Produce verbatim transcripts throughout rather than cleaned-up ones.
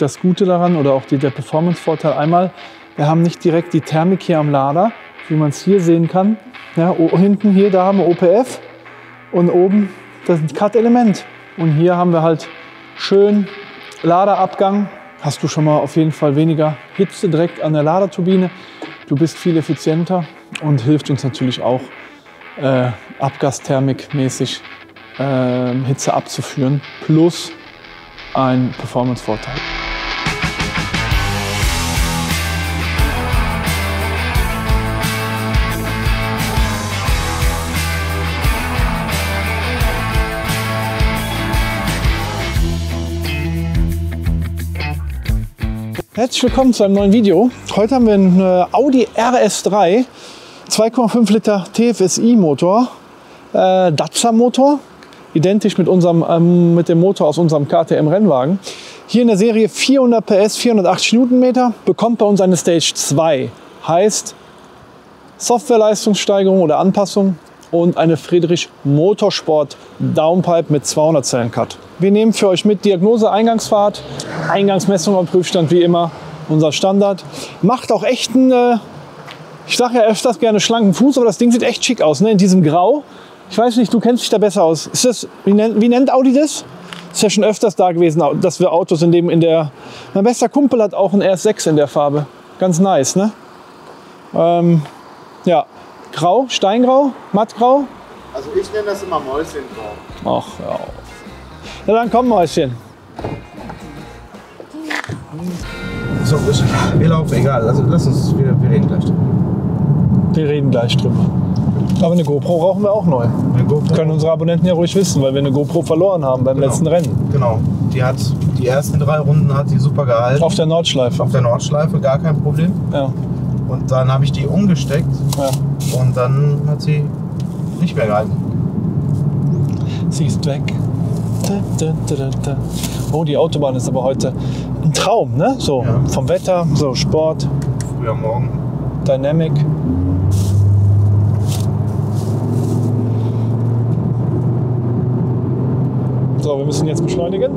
Das Gute daran oder auch die, der Performance-Vorteil einmal, wir haben nicht direkt die Thermik hier am Lader, wie man es hier sehen kann. Ja, hinten hier, da haben wir O P F und oben das ist ein Cut-Element. Und hier haben wir halt schön Laderabgang. Hast du schon mal auf jeden Fall weniger Hitze direkt an der Laderturbine. Du bist viel effizienter und hilft uns natürlich auch, äh, Abgasthermik-mäßig äh, Hitze abzuführen. Plus ein Performance-Vorteil. Herzlich willkommen zu einem neuen Video. Heute haben wir einen Audi R S drei, zwei Komma fünf Liter T F S I Motor, äh, Datsa Motor, identisch mit unserem, ähm, mit dem Motor aus unserem K T M Rennwagen. Hier in der Serie vierhundert P S, vierhundertachtzig Newtonmeter, bekommt bei uns eine Stage zwei. Heißt Softwareleistungssteigerung oder Anpassung und eine Friedrich Motorsport Downpipe mit zweihundert Zellen Cut. Wir nehmen für euch mit Diagnose, Eingangsfahrt, Eingangsmessung am Prüfstand, wie immer unser Standard. Macht auch echt einen, äh, ich sage ja öfters gerne schlanken Fuß, aber das Ding sieht echt schick aus, ne? In diesem Grau. Ich weiß nicht, du kennst dich da besser aus. Ist das, wie, nennt, wie nennt Audi das? Ist ja schon öfters da gewesen, dass wir Autos in dem, in der, mein bester Kumpel hat auch einen R S sechs in der Farbe. Ganz nice, ne? Ähm, ja. Grau, Steingrau, Mattgrau? Also ich nenne das immer Mäuschengrau. Ach ja. Na dann komm, Mäuschen. So, wir laufen, egal. Also lass uns, wir, wir reden gleich drüber. Wir reden gleich drüber. Aber eine GoPro brauchen wir auch neu. Das können unsere Abonnenten ja ruhig wissen, weil wir eine GoPro verloren haben beim genau. letzten Rennen. Genau. Die hat die ersten drei Runden hat die super gehalten. Auf der Nordschleife. Auf der Nordschleife, gar kein Problem. Ja. Und dann habe ich die umgesteckt ja. und dann hat sie nicht mehr gehalten. Sie ist weg. Da, da, da, da. Oh, die Autobahn ist aber heute ein Traum, ne? So ja. vom Wetter, so Sport. Früher Morgen. Dynamic. So, wir müssen jetzt beschleunigen.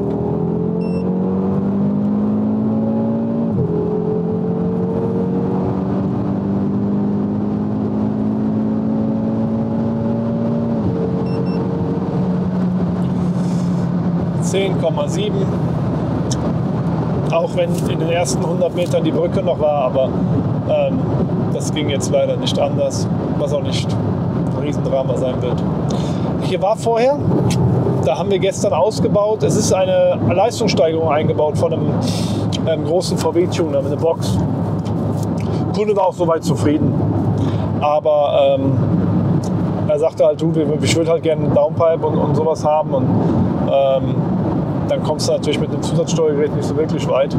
zehn Komma sieben, auch wenn in den ersten hundert Metern die Brücke noch war, aber ähm, das ging jetzt leider nicht anders, was auch nicht ein Riesendrama sein wird. Hier war vorher, da haben wir gestern ausgebaut, es ist eine Leistungssteigerung eingebaut von einem, einem großen V W-Tuner mit einer Box. Der Kunde war auch soweit zufrieden, aber ähm, er sagte halt, du, ich würde halt gerne einen Downpipe und, und sowas haben und ähm, dann kommst du natürlich mit einem Zusatzsteuergerät nicht so wirklich weit.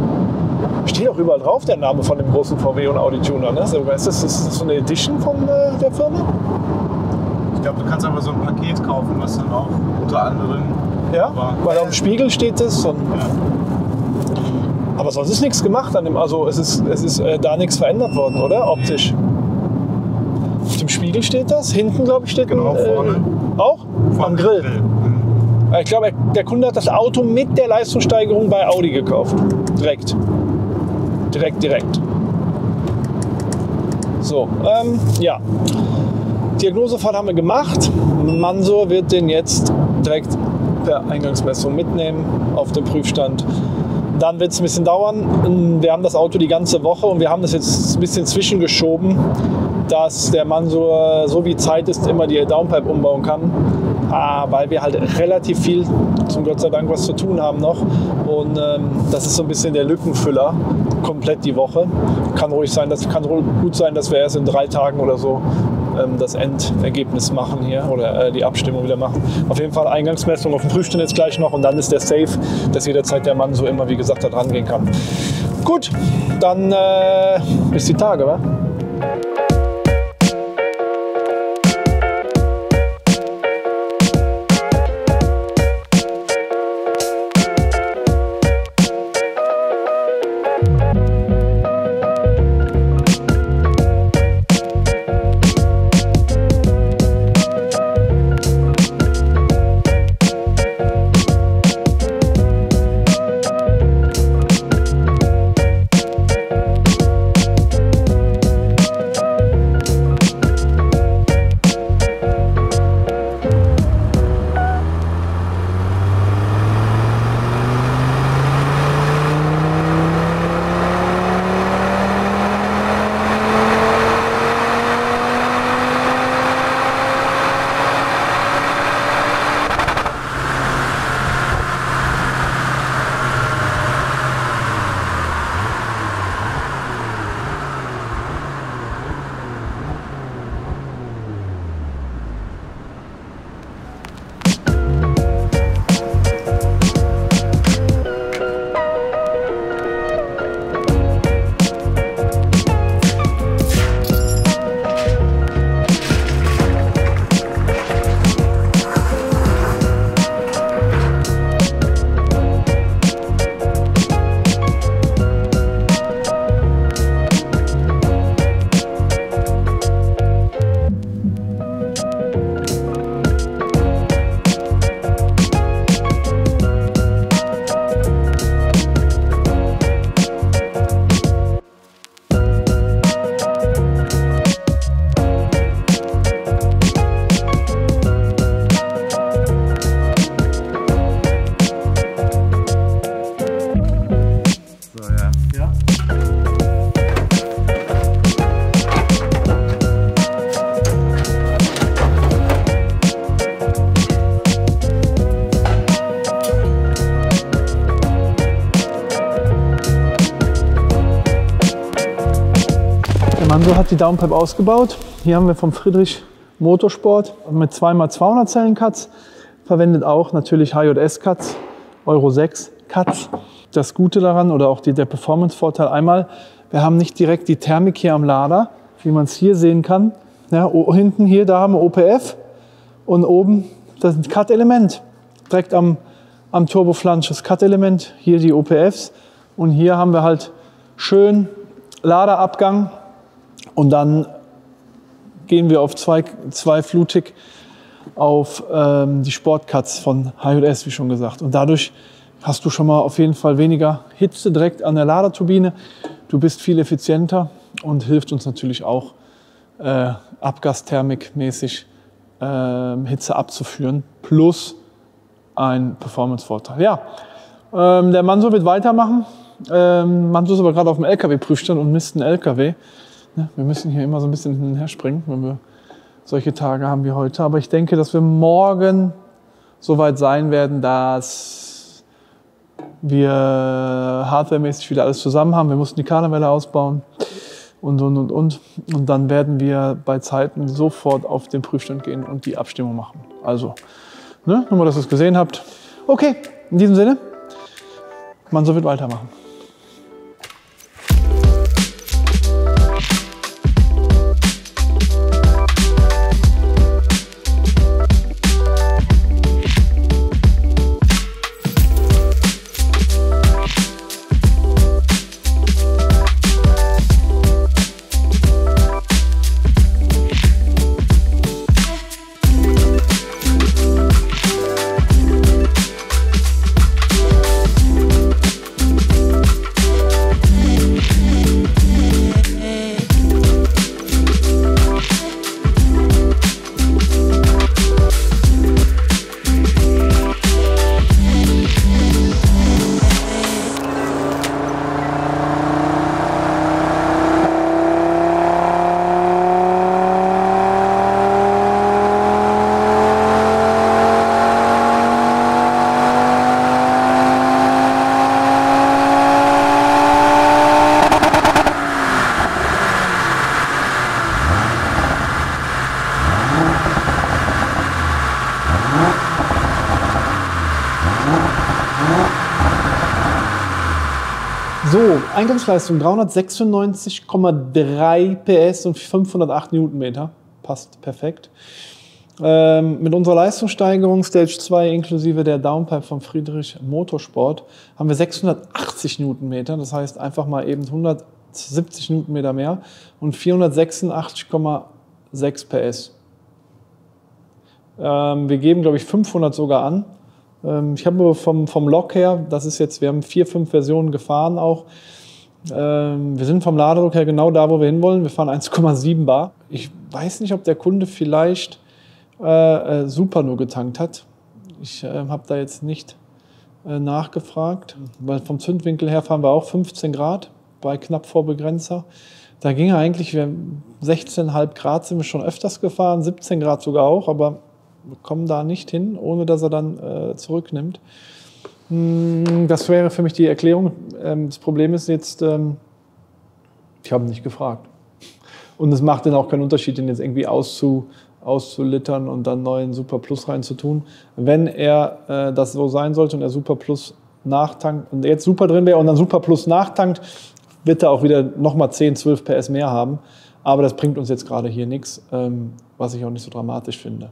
Steht auch überall drauf der Name von dem großen V W und Audi Tuner, ne? Ist das, ist das so eine Edition von äh, der Firma? Ich glaube, du kannst einfach so ein Paket kaufen, was dann auch unter anderem... Ja, war. Weil auf dem Spiegel steht das. Und ja. Aber sonst ist nichts gemacht an dem, also es ist, es ist äh, da nichts verändert worden, oder? Optisch. Nee. Auf dem Spiegel steht das, hinten glaube ich steht... Genau, ein, äh, vorne. Auch? Vorne am Grill. Grill. Ich glaube, der Kunde hat das Auto mit der Leistungssteigerung bei Audi gekauft. Direkt. Direkt, direkt. So, ähm, ja. Diagnosefahrt haben wir gemacht. Mansur wird den jetzt direkt per Eingangsmessung mitnehmen auf den Prüfstand. Dann wird es ein bisschen dauern. Wir haben das Auto die ganze Woche und wir haben das jetzt ein bisschen zwischengeschoben, dass der Mansur, so wie Zeit ist, immer die Downpipe umbauen kann. Ah, weil wir halt relativ viel, zum Gott sei Dank, was zu tun haben noch. Und ähm, das ist so ein bisschen der Lückenfüller, komplett die Woche. Kann ruhig sein, das kann gut sein, dass wir erst in drei Tagen oder so ähm, das Endergebnis machen hier oder äh, die Abstimmung wieder machen. Auf jeden Fall Eingangsmessung auf dem Prüfstand jetzt gleich noch und dann ist der safe, dass jederzeit der Mann so immer, wie gesagt, da dran gehen kann. Gut, dann äh, bis die Tage, wa? Manso hat die Downpipe ausgebaut. Hier haben wir vom Friedrich Motorsport mit zwei mal zweihundert Zellen Cuts. Verwendet auch natürlich H J S Cuts, Euro sechs Cuts. Das Gute daran oder auch die, der Performance-Vorteil einmal, wir haben nicht direkt die Thermik hier am Lader, wie man es hier sehen kann. Ja, hinten hier, da haben wir O P F und oben das ist ein Cut-Element. Direkt am, am Turboflansch das Cut-Element, hier die O P Fs und hier haben wir halt schön Laderabgang und dann gehen wir auf zwei, zwei flutig auf ähm, die Sportcuts von H J S, wie schon gesagt. Und dadurch hast du schon mal auf jeden Fall weniger Hitze direkt an der Laderturbine. Du bist viel effizienter und hilft uns natürlich auch, äh, abgasthermikmäßig äh, Hitze abzuführen. Plus ein Performance-Vorteil. Ja, ähm, der Manso wird weitermachen. Ähm, Manso ist aber gerade auf dem L K W-Prüfstand und misst einen L K W. Ne? Wir müssen hier immer so ein bisschen hinterher springen, wenn wir solche Tage haben wie heute. Aber ich denke, dass wir morgen so weit sein werden, dass wir hardwaremäßig wieder alles zusammen haben. Wir mussten die Kardanwelle ausbauen und, und, und, und. Und dann werden wir bei Zeiten sofort auf den Prüfstand gehen und die Abstimmung machen. Also, ne? Nur mal, dass ihr es gesehen habt. Okay, in diesem Sinne, Manso wird weitermachen. So, Eingangsleistung dreihundertsechsundneunzig Komma drei P S und fünfhundertacht Newtonmeter. Passt perfekt. Ähm, mit unserer Leistungssteigerung Stage zwei inklusive der Downpipe von Friedrich Motorsport haben wir sechshundertachtzig Newtonmeter. Das heißt einfach mal eben hundertsiebzig Newtonmeter mehr und vierhundertsechsundachtzig Komma sechs P S. Ähm, wir geben, glaube ich, fünfhundert sogar an. Ich habe vom, vom Lok her, das ist jetzt, wir haben vier, fünf Versionen gefahren auch. Wir sind vom Ladedruck her genau da, wo wir hinwollen. Wir fahren eins Komma sieben Bar. Ich weiß nicht, ob der Kunde vielleicht äh, Super nur getankt hat. Ich äh, habe da jetzt nicht äh, nachgefragt, weil vom Zündwinkel her fahren wir auch fünfzehn Grad bei knapp vor Begrenzer. Da ging er eigentlich, wir sechzehn Komma fünf Grad sind wir schon öfters gefahren, siebzehn Grad sogar auch, aber wir kommen da nicht hin, ohne dass er dann äh, zurücknimmt. Das wäre für mich die Erklärung. Ähm, das Problem ist jetzt, ähm, ich habe nicht gefragt. Und es macht dann auch keinen Unterschied, den jetzt irgendwie auszu, auszulittern und dann neuen Super Plus reinzutun. Wenn er äh, das so sein sollte und er Super Plus nachtankt und jetzt Super drin wäre und dann Super Plus nachtankt, wird er auch wieder nochmal zehn, zwölf P S mehr haben. Aber das bringt uns jetzt gerade hier nichts, ähm, was ich auch nicht so dramatisch finde.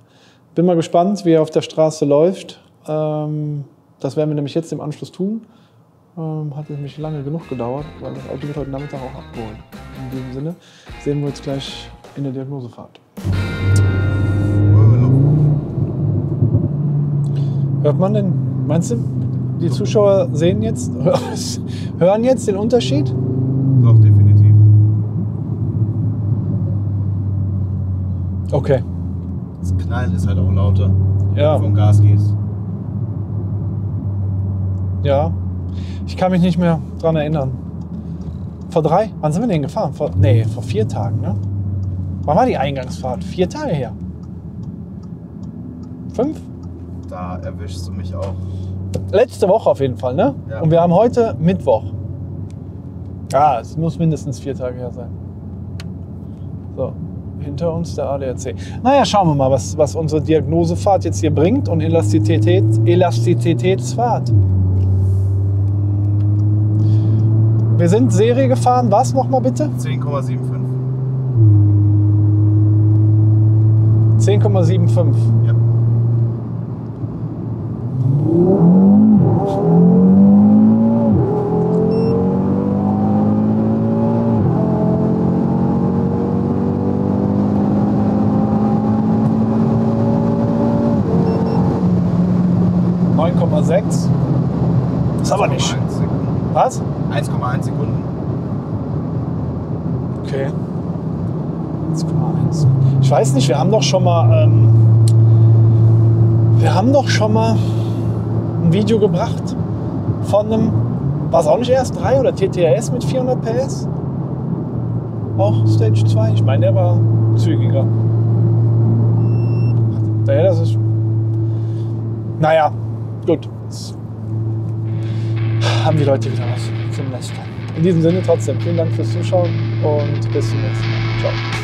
Bin mal gespannt, wie er auf der Straße läuft. Das werden wir nämlich jetzt im Anschluss tun. Hat nämlich lange genug gedauert, weil das Auto wird heute Nachmittag auch abgeholt. In diesem Sinne sehen wir uns gleich in der Diagnosefahrt. Hört man denn? Meinst du, die Zuschauer sehen jetzt, hören jetzt den Unterschied? Doch, definitiv. Okay. Das Knallen ist halt auch lauter, wenn ja. du vom Gas gehst. Ja, ich kann mich nicht mehr dran erinnern. Vor drei? Wann sind wir denn gefahren? Vor, nee, vor vier Tagen, ne? Wann war die Eingangsfahrt? Vier Tage her. Fünf? Da erwischst du mich auch. Letzte Woche auf jeden Fall, ne? Ja. Und wir haben heute Mittwoch. Ja, es muss mindestens vier Tage her sein. So, hinter uns der A D A C. Naja, schauen wir mal, was, was unsere Diagnosefahrt jetzt hier bringt und Elastizität, Elastizitätsfahrt. Wir sind Serie gefahren. Was nochmal bitte? zehn Komma fünfundsiebzig. zehn Komma fünfundsiebzig. Ja. neun Komma sechs. Das ist aber nicht. Was? eins Komma eins Sekunden. Okay. eins Komma eins. Ich weiß nicht, wir haben doch schon mal ähm, wir haben doch schon mal ein Video gebracht von einem, war es auch nicht R S drei oder T T R S mit vierhundert P S? Auch Stage zwei. Ich meine, der war zügiger. Daher, das ist... Naja, gut. Jetzt haben die Leute wieder was zum Lästern. In diesem Sinne trotzdem, vielen Dank fürs Zuschauen und bis zum nächsten Mal. Ciao.